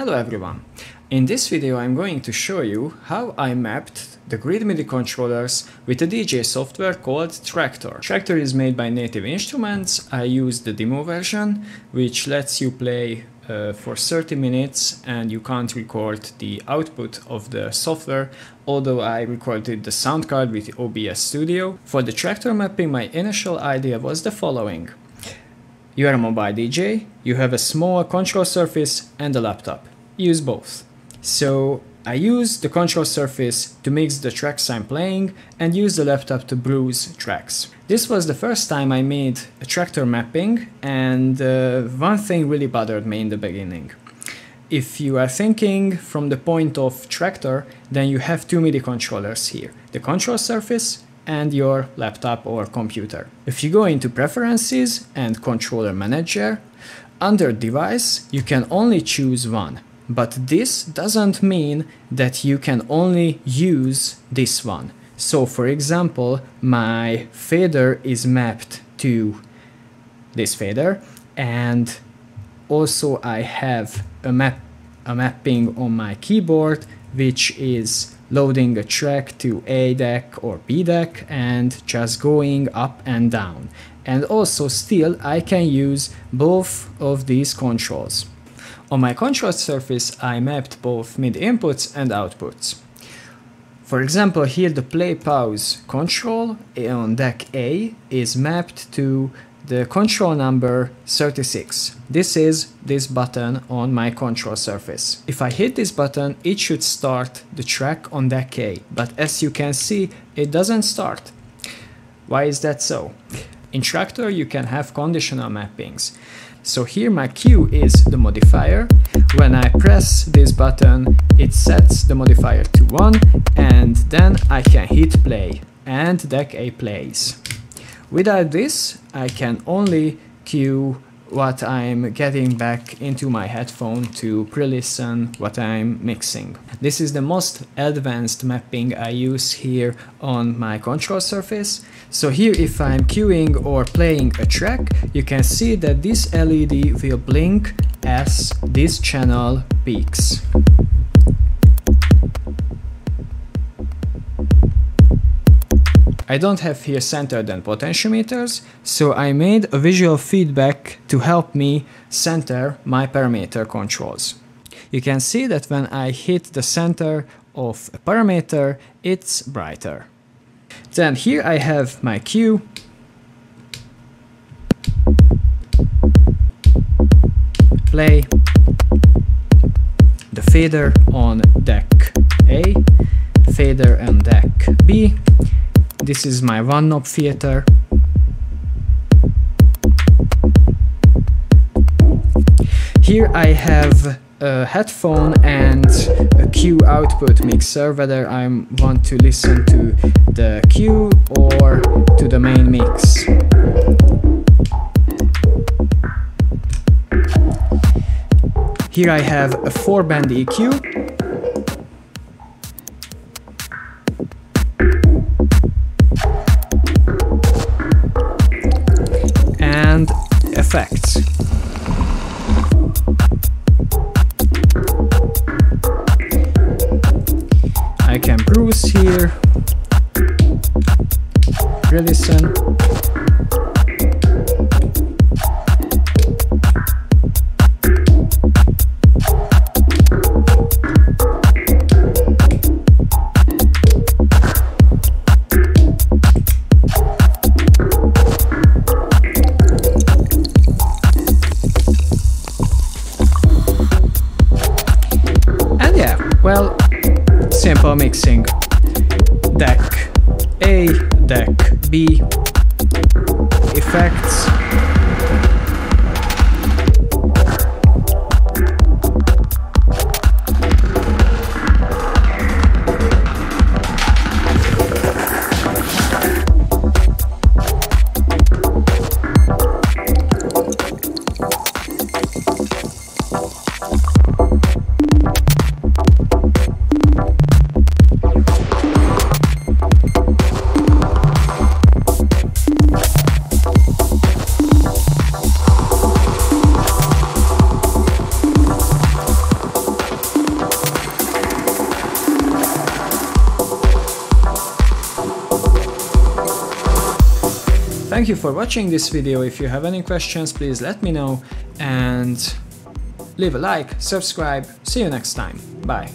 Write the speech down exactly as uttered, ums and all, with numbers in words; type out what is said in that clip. Hello everyone! In this video I'm going to show you how I mapped the Grid MIDI controllers with a D J software called Traktor. Traktor is made by Native Instruments. I used the demo version, which lets you play uh, for thirty minutes and you can't record the output of the software, although I recorded the sound card with O B S Studio. For the Traktor mapping, my initial idea was the following. You are a mobile D J, you have a small control surface and a laptop. Use both. So I use the control surface to mix the tracks I'm playing and use the laptop to browse tracks. This was the first time I made a Traktor mapping, and uh, one thing really bothered me in the beginning. If you are thinking from the point of Traktor, then you have two MIDI controllers here, the control surface and your laptop or computer. If you go into Preferences and Controller Manager, under Device you can only choose one, but this doesn't mean that you can only use this one. So for example, my fader is mapped to this fader, and also I have a, map, a mapping on my keyboard which is loading a track to A deck or B deck and just going up and down. And also still I can use both of these controls. On my control surface I mapped both MIDI inputs and outputs. For example, here the play pause control on deck A is mapped to the control number thirty-six. This is this button on my control surface. If I hit this button, it should start the track on deck A, but as you can see, it doesn't start. Why is that so? In Traktor you can have conditional mappings. So here my Q is the modifier. When I press this button, it sets the modifier to one, and then I can hit play and deck A plays. Without this, I can only cue what I'm getting back into my headphone to pre-listen what I'm mixing. This is the most advanced mapping I use here on my control surface. So here if I'm cueing or playing a track, you can see that this L E D will blink as this channel peaks. I don't have here centered and potentiometers, so I made a visual feedback to help me center my parameter controls. You can see that when I hit the center of a parameter, it's brighter. Then here I have my cue. Play. The fader on deck A. Fader on deck B. This is my one knob theater. Here I have a headphone and a Q output mixer, whether I want to listen to the Q or to the main mix. Here I have a four band E Q. And effects. I can browse here, re-listen. Well, simple mixing. Deck A, deck B, effects. Thank you for watching this video. If you have any questions, please let me know and leave a like, subscribe. See you next time. Bye.